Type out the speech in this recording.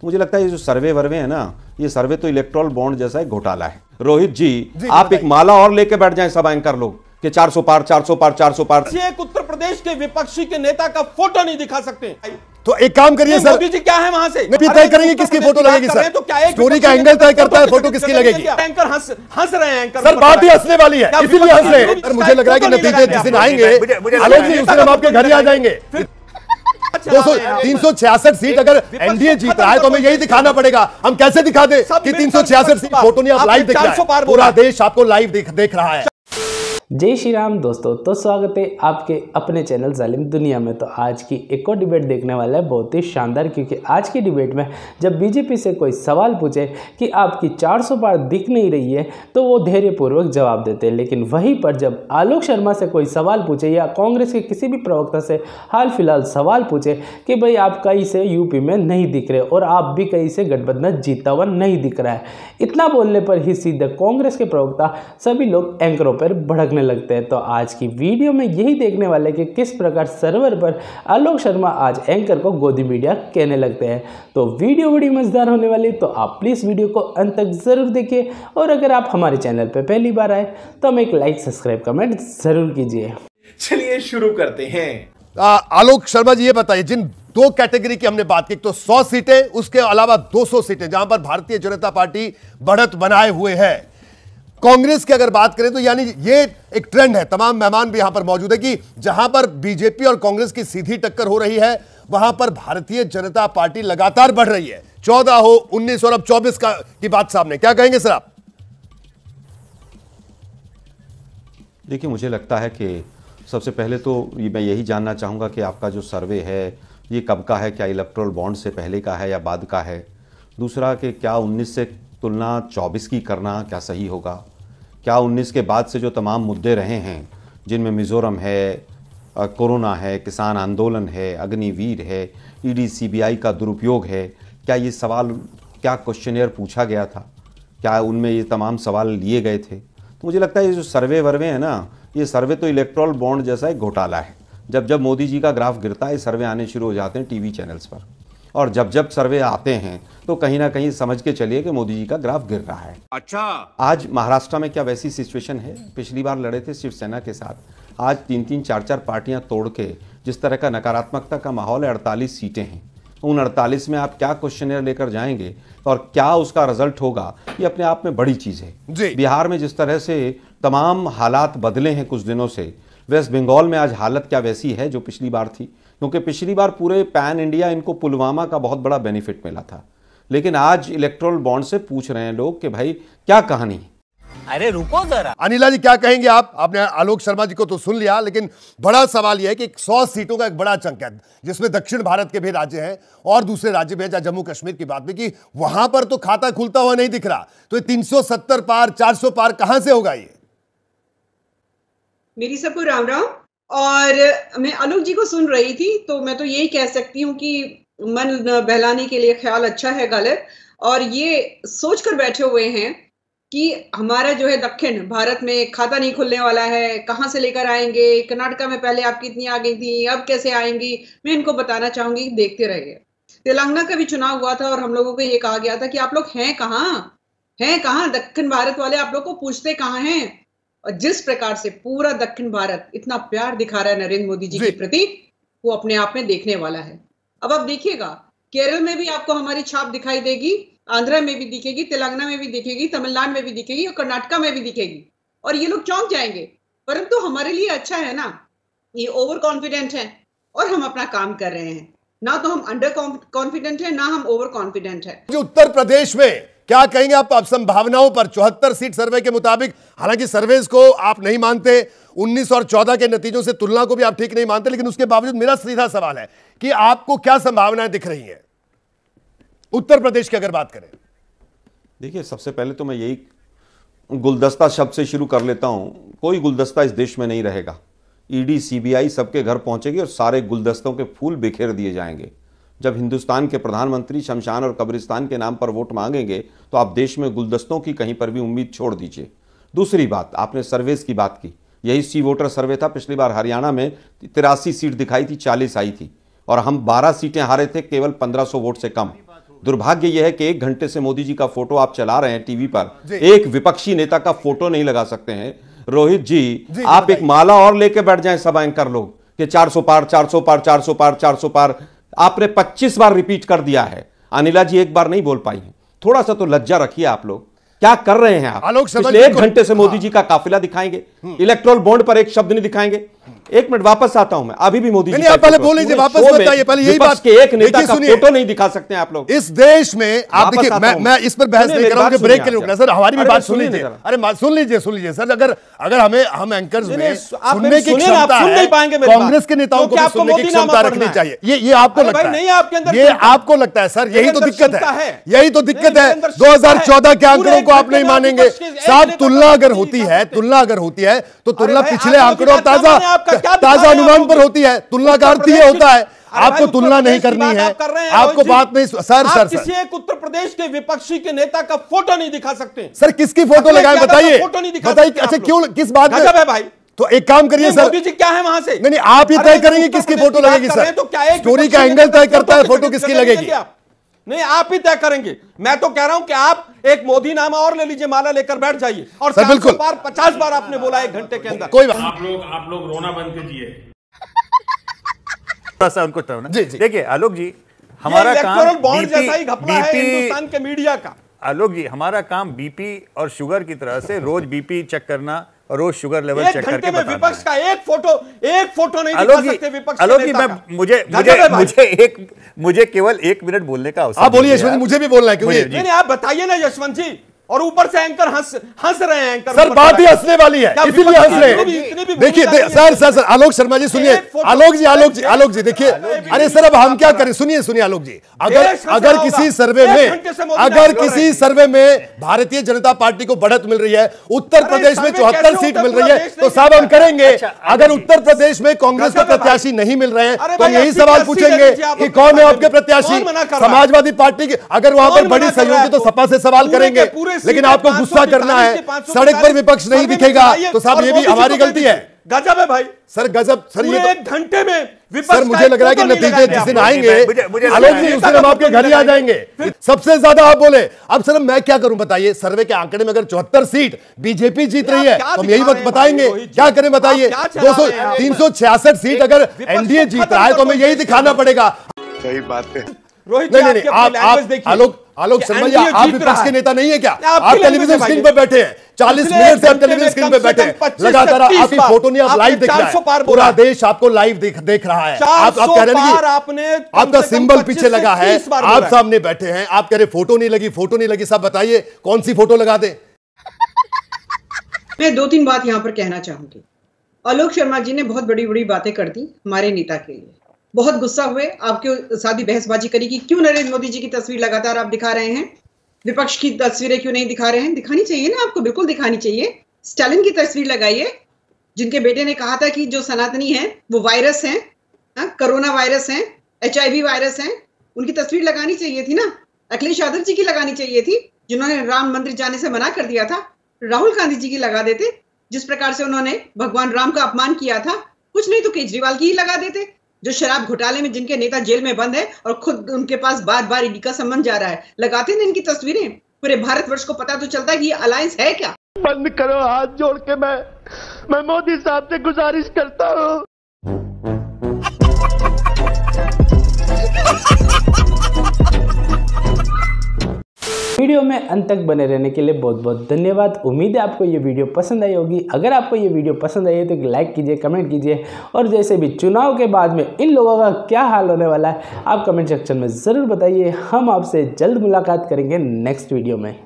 तो मुझे लगता है ये जो सर्वे वर्वे है ना, ये सर्वे तो इलेक्ट्रोल बॉन्ड जैसा एक घोटाला है। रोहित जी आप एक माला और लेके बैठ जाएं सब एंकर लोग कि 400 पार 400 पार 400 पार। एक उत्तर प्रदेश के विपक्षी के नेता का फोटो नहीं दिखा सकते तो एक काम करिए सर, मोदी जी क्या है वहां से तय करेंगे किसकी फोटो लगेगी सर, तो क्या स्टोरी का एंगल तय करता है फोटो किसकी लगेगी। एंकर हंस रहे हैं एंकर सर, बात ही हंसने वाली है, इसीलिए हंस रहे हैं। मुझे लग रहा है कि नतीजे जिस दिन आएंगे आलोक जी उस दिन हम आपके घर ही आ जाएंगे। 366 सीट अगर एनडीए जीत रहा है तो हमें यही दिखाना पड़ेगा। हम कैसे दिखा दे कि 366 सीट फोटो नहीं, आप लाइव देख रहे हैं, पूरा देश आपको लाइव देख रहा है। जय श्री राम दोस्तों, तो स्वागत है आपके अपने चैनल जालिम दुनिया में। तो आज की एक और डिबेट देखने वाला है बहुत ही शानदार, क्योंकि आज की डिबेट में जब बीजेपी से कोई सवाल पूछे कि आपकी 400 पार दिख नहीं रही है तो वो धैर्यपूर्वक जवाब देते हैं, लेकिन वहीं पर जब आलोक शर्मा से कोई सवाल पूछे या कांग्रेस के किसी भी प्रवक्ता से हाल फिलहाल सवाल पूछे कि भाई आप कहीं से यूपी में नहीं दिख रहे और आप भी कहीं से गठबंधन जीता हुआ नहीं दिख रहा है, इतना बोलने पर ही सीधे कांग्रेस के प्रवक्ता सभी लोग एंकरों पर भड़कने लगते हैं। तो आज की वीडियो में यही देखने वाले कि किस प्रकार सर्वर पर आलोक शर्मा आज एंकर को गोदी मीडिया कहने लगते हैं। तो वीडियो बड़ी मजेदार होने वाली, तो आप प्लीज वीडियो को अंत तक जरूर देखिए, और अगर आप हमारे चैनल पर पहली बार आए तो हमें एक लाइक सब्सक्राइब कमेंट जरूर कीजिए। चलिए शुरू करते हैं। आलोक शर्मा जी ये बताइए, जिन दो कैटेगरी की हमने बात की, तो 100 सीटें उसके अलावा 200 सीटें जहां पर भारतीय जनता पार्टी बढ़त बनाए हुए है, कांग्रेस की अगर बात करें तो यानी ये एक ट्रेंड है, तमाम मेहमान भी यहां पर मौजूद है कि जहां पर बीजेपी और कांग्रेस की सीधी टक्कर हो रही है वहां पर भारतीय जनता पार्टी लगातार बढ़ रही है। 14 हो 19 और अब 24 की बात सामने, क्या कहेंगे सर आप? देखिए मुझे लगता है कि सबसे पहले तो मैं यही जानना चाहूंगा कि आपका जो सर्वे है ये कब का है, क्या इलेक्ट्रोल बॉन्ड से पहले का है या बाद का है। दूसरा कि क्या 19 से तुलना 24 की करना क्या सही होगा, क्या 19 के बाद से जो तमाम मुद्दे रहे हैं जिनमें मिज़ोरम है, कोरोना है, किसान आंदोलन है, अग्निवीर है, ईडी सीबीआई का दुरुपयोग है, क्या ये सवाल, क्या क्वेश्चनियर पूछा गया था, क्या उनमें ये तमाम सवाल लिए गए थे। तो मुझे लगता है ये जो सर्वे वर्वे है ना, ये सर्वे तो इलेक्ट्रोल बॉन्ड जैसा एक घोटाला है। जब जब मोदी जी का ग्राफ गिरता है सर्वे आने शुरू हो जाते हैं टीवी चैनल्स पर, और जब जब सर्वे आते हैं तो कहीं ना कहीं समझ के चलिए कि मोदी जी का ग्राफ गिर रहा है। अच्छा, आज महाराष्ट्र में क्या वैसी सिचुएशन है? पिछली बार लड़े थे शिवसेना के साथ, आज 3-3 4-4 पार्टियां तोड़ के जिस तरह का नकारात्मकता का माहौल है, 48 सीटें हैं, उन 48 में आप क्या क्वेश्चनर लेकर जाएंगे और क्या उसका रिजल्ट होगा, ये अपने आप में बड़ी चीज़ है। बिहार में जिस तरह से तमाम हालात बदले हैं कुछ दिनों से, वेस्ट बंगाल में आज हालत क्या वैसी है जो पिछली बार थी, क्योंकि पिछली बार पूरे पैन इंडिया इनको पुलवामा का बहुत बड़ा बेनिफिट मिला था, लेकिन आज इलेक्ट्रोल बॉन्ड से पूछ रहे हैं लोग कि भाई क्या कहानी। अरे रुको जरा, अनिला जी क्या कहेंगे आप? आपने आलोक शर्मा जी को तो सुन लिया, लेकिन बड़ा सवाल यह है कि 100 सीटों का एक बड़ा चंक है जिसमें दक्षिण भारत के भी राज्य हैं और दूसरे राज्य भी हैं, जहाँ जम्मू कश्मीर की बात भी की, वहां पर तो खाता खुलता हुआ नहीं दिख रहा, तो ये 370 पार 400 पार कहाँ से होगा? ये मेरी सबको राम राम। और मैं आलोक जी को सुन रही थी तो मैं तो यही कह सकती हूँ कि मन बहलाने के लिए ख्याल अच्छा है गलत, और ये सोच कर बैठे हुए हैं कि हमारा जो है दक्षिण भारत में खाता नहीं खुलने वाला है, कहाँ से लेकर आएंगे। कर्नाटका में पहले आपकी इतनी आ गई थी, अब कैसे आएंगी। मैं इनको बताना चाहूंगी, देखते रहिए। तेलंगाना का भी चुनाव हुआ था और हम लोगों को ये कहा गया था कि आप लोग हैं कहाँ, हैं कहाँ, दक्षिण भारत वाले आप लोग को पूछते कहाँ हैं। और जिस प्रकार से पूरा दक्षिण भारत इतना प्यार दिखा रहा है नरेंद्र मोदी जी के प्रति, वो अपने आप में देखने वाला है। अब आप देखिएगा, केरल में भी आपको हमारी छाप दिखाई देगी, आंध्रा में भी दिखेगी, तेलंगाना में भी दिखेगी, तमिलनाडु में भी दिखेगी और कर्नाटका में भी दिखेगी, और ये लोग चौंक जाएंगे। परंतु हमारे लिए अच्छा है ना, ये ओवर कॉन्फिडेंट है और हम अपना काम कर रहे हैं, ना तो हम अंडर कॉन्फिडेंट है ना हम ओवर कॉन्फिडेंट है। उत्तर प्रदेश में क्या कहेंगे आप संभावनाओं पर? 74 सीट सर्वे के मुताबिक, हालांकि सर्वेज को आप नहीं मानते, 19 और 14 के नतीजों से तुलना को भी आप ठीक नहीं मानते, लेकिन उसके बावजूद मेरा सीधा सवाल है कि आपको क्या संभावनाएं दिख रही हैं उत्तर प्रदेश की अगर बात करें? देखिए सबसे पहले तो मैं यही गुलदस्ता शब्द से शुरू कर लेता हूं, कोई गुलदस्ता इस देश में नहीं रहेगा। ईडी सीबीआई सबके घर पहुंचेगी और सारे गुलदस्तों के फूल बिखेर दिए जाएंगे। जब हिंदुस्तान के प्रधानमंत्री शमशान और कब्रिस्तान के नाम पर वोट मांगेंगे तो आप देश में गुलदस्तों की कहीं पर भी उम्मीद छोड़ दीजिए। दूसरी बात, आपने सर्वेस की बात की, यही सी वोटर सर्वे था, पिछली बार हरियाणा में 83 सीट दिखाई थी, 40 आई थी, और हम 12 सीटें हारे थे केवल 1500 वोट से कम। दुर्भाग्य यह है कि 1 घंटे से मोदी जी का फोटो आप चला रहे हैं टीवी पर, एक विपक्षी नेता का फोटो नहीं लगा सकते हैं। रोहित जी आप एक माला और लेके बैठ जाएं सब एंकर लोग कि 400 पार 400 पार 400 पार 400 पार, आपने 25 बार रिपीट कर दिया है। अनिला जी एक बार नहीं बोल पाई है, थोड़ा सा तो लज्जा रखिए। आप लोग क्या कर रहे हैं? आप पिछले 1 घंटे से मोदी जी का काफिला दिखाएंगे, इलेक्ट्रोल बॉन्ड पर एक शब्द नहीं दिखाएंगे। 1 मिनट वापस आता हूं मैं, अभी भी मोदी जी आप पहले बोल लीजिए, वापस बताइए पहले यही बात कि एक नेता का फोटो नहीं दिखा सकते हैं आप लोग इस देश में। आप देखिए मैं इस पर बहस नहीं कर रहा हूं कि ब्रेक के लिए रुकना। सर हमारी भी बात सुन लीजिए, अरे सुन लीजिए सर। अगर हमें हम एंकर्स में सुनने की क्षमता है, कांग्रेस के नेताओं को भी सुनने की क्षमता रखनी चाहिए। ये आपको लगता है, ये आपको लगता है सर, यही तो दिक्कत है, यही तो दिक्कत है। 2014 के आंकड़ों को आप नहीं मानेंगे साहब। तुलना अगर होती है, तुलना अगर होती है तो तुलना पिछले आंकड़ों ताजा अनुमान पर होती है। तुलना का अर्थ यह होता है आपको तुलना नहीं करनी है, आपको बात नहीं। सर किसी एक उत्तर प्रदेश के विपक्षी के नेता का फोटो नहीं दिखा सकते। सर किसकी फोटो लगाए बताइए, बताइए अच्छा क्यों, किस बात में भाई? तो एक काम करिए सर, मोदी जी क्या है वहां से? नहीं आप ये तय करेंगे किसकी फोटो लगेगी सर, स्टोरी का एंगल तय करता है फोटो किसकी लगेगी, नहीं आप ही तय करेंगे। मैं तो कह रहा हूं कि आप एक मोदी नामा और ले लीजिए, माला लेकर बैठ जाइए। और बिल्कुल 50 बार आपने बोला 1 घंटे के अंदर। कोई बात आप लोग रोना बंद कीजिए थोड़ा सा उनको रोना। देखिए आलोक जी हमारा काम बॉन्ड जैसा ही घपला है हिंदुस्तान के मीडिया का। आलोक जी हमारा काम बीपी और शुगर की तरह से रोज बीपी चेक करना और रोज शुगर लेवल चेक करके बताना। विपक्ष का एक फोटो नहीं दिखा सकते विपक्ष के नेता का। मुझे केवल 1 मिनट बोलने का अवसर। आप बोलिए यशवंत जी, मुझे भी बोलना है क्योंकि आप बताइए ना यशवंत जी। और ऊपर से एंकर हंस रहे हैं एंकर। सर बात ही हंसने वाली है, इसीलिए हंस रहे हैं। देखिए सर आलोक शर्मा जी सुनिए, आलोक जी देखिए, अरे सर अब हम क्या करें? सुनिए आलोक जी, अगर किसी सर्वे में भारतीय जनता पार्टी को बढ़त मिल रही है, उत्तर प्रदेश में 74 सीट मिल रही है, तो साहब हम करेंगे। अगर उत्तर प्रदेश में कांग्रेस के प्रत्याशी नहीं मिल रहे हैं तो यही सवाल पूछेंगे कि कौन है आपके प्रत्याशी? समाजवादी पार्टी के अगर वहां पर बड़ी सहयोगी तो सपा से सवाल करेंगे, लेकिन आपको गुस्सा करना है। सड़क पर विपक्ष नहीं दिखेगा तो साहब ये भी हमारी गलती है। गजब है भाई सर, गजब सर। ये तो 1 घंटे में सर मुझे लग रहा है कि नतीजे जिस दिन आएंगे आलोक जी उस दिन हम आपके घर ही आ जाएंगे। सबसे ज्यादा आप बोले। अब सर मैं क्या करूं बताइए? सर्वे के आंकड़े में अगर 74 सीट बीजेपी जीत रही है तो हम यही बताएंगे, क्या करें बताइए? 366 सीट अगर एनडीए जीत रहा है तो हमें यही दिखाना पड़ेगा। सही बात है रोहित, आप आलोक शर्मा जी आप विपक्ष के नेता नहीं है क्या? आप टेलीविजन स्क्रीन पर बैठे हैं 40 मिनट से, आप टेलीविजन स्क्रीन पर बैठे हैं लगातार, आपकी फोटो नहीं, आप लाइव देख रहे हैं, पूरा देश आपको लाइव देख रहा है। आप कह रहे हैं आपका सिंबल पीछे लगा है, आप सामने बैठे हैं, आप कह रहे फोटो नहीं लगी। साहब बताइए कौन सी फोटो लगा दे? मैं 2-3 बात यहाँ पर कहना चाहूंगी। आलोक शर्मा जी ने बहुत बड़ी बड़ी बातें कर दी हमारे नेता के लिए, बहुत गुस्सा हुए, आपके साथ ही बहसबाजी करी कि क्यों नरेंद्र मोदी जी की तस्वीर लगातार आप दिखा रहे हैं, विपक्ष की तस्वीरें क्यों नहीं दिखा रहे हैं? दिखानी चाहिए ना आपको, बिल्कुल दिखानी चाहिए। स्टालिन की तस्वीर लगाइए, जिनके बेटे ने कहा था कि जो सनातनी हैं वो वायरस हैं, कोरोना वायरस हैं, HIV वायरस हैं, उनकी तस्वीर लगानी चाहिए थी ना। अखिलेश यादव जी की लगानी चाहिए थी, जिन्होंने राम मंदिर जाने से मना कर दिया था। राहुल गांधी जी की लगा देते, जिस प्रकार से उन्होंने भगवान राम का अपमान किया था। कुछ नहीं तो केजरीवाल की ही लगा देते, जो शराब घोटाले में जिनके नेता जेल में बंद है और खुद उनके पास बार बार ED का सम्मान जा रहा है। लगाते हैं इनकी तस्वीरें, पूरे भारतवर्ष को पता तो चलता है कि ये अलायंस है क्या। बंद करो, हाथ जोड़ के मैं मोदी साहब से गुजारिश करता हूँ। वीडियो में अंत तक बने रहने के लिए बहुत बहुत धन्यवाद। उम्मीद है आपको ये वीडियो पसंद आई होगी। अगर आपको ये वीडियो पसंद आई है तो एक लाइक कीजिए, कमेंट कीजिए, और जैसे भी चुनाव के बाद में इन लोगों का क्या हाल होने वाला है आप कमेंट सेक्शन में ज़रूर बताइए। हम आपसे जल्द मुलाकात करेंगे नेक्स्ट वीडियो में।